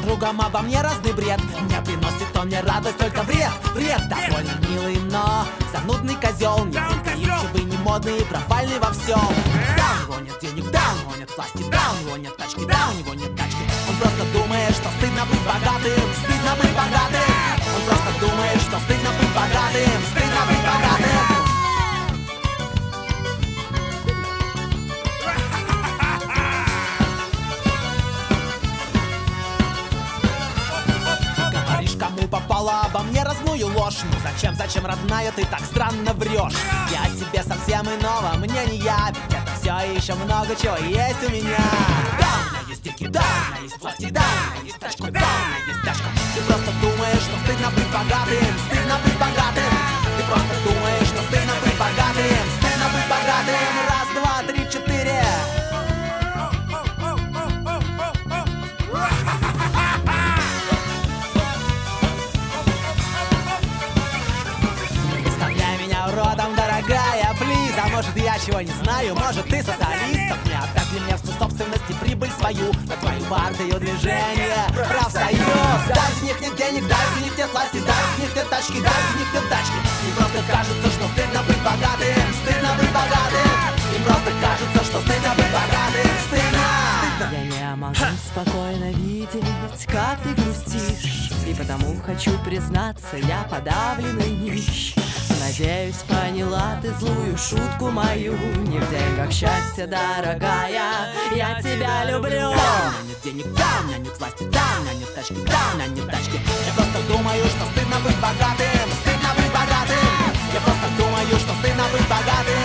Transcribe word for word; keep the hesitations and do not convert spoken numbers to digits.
подругам обо мне разный бред. Мне приносит он мне радость, только вред, вред. Довольно милый, но занудный козел. Неприимчивый, не модный, провальный во всем. Даун, гонит денег, даун, гонит власти, даун, гонит тачки, даун, гонит тачки. Он просто думает, что стыдно быть богатым, стыдно быть богатым. Он просто думает, что стыдно быть богатым, стыдно быть богатым. Попала обо мне разную ложь. Ну зачем, зачем, родная, ты так странно врешь? Я себе совсем иного, мне не я. Ведь это все еще много чего есть у меня. Да, у меня есть дикий, да, у меня есть власти, да, у меня есть тачка, да, у меня есть тачка. Ты просто думаешь, что стыдно быть богатым, стыдно быть богатым. Ты просто думаешь, что стыдно быть богатым, стыдно быть богатым. Раз, два, три, четыре. Может, я чего не знаю, может, ты социалистов не отдали мне всю собственность и прибыль свою на твою партию движения профсоюз. Дай с них нет денег, дай с них нет власти, дай с них нет тачки, дай с них нет тачки. Им просто кажется, что стыдно быть богатым, стыдно быть богатым. Им просто кажется, что стыдно быть богатым, стыдно. Я не могу спокойно видеть, как ты грустишь, и потому хочу признаться, я подавленный нищ. Надеюсь, поняла ты злую шутку мою. Не в деньгах счастье, дорогая, я тебя люблю. Да, у меня нет денег, да, у меня нет власти, да, у меня нет тачки, да, у меня нет тачки. Я просто думаю, что стыдно быть богатым, стыдно быть богатым. Я просто думаю, что стыдно быть богатым.